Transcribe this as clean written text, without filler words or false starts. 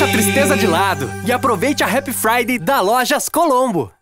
Deixa a tristeza de lado e aproveite a Happy Friday da Lojas Colombo.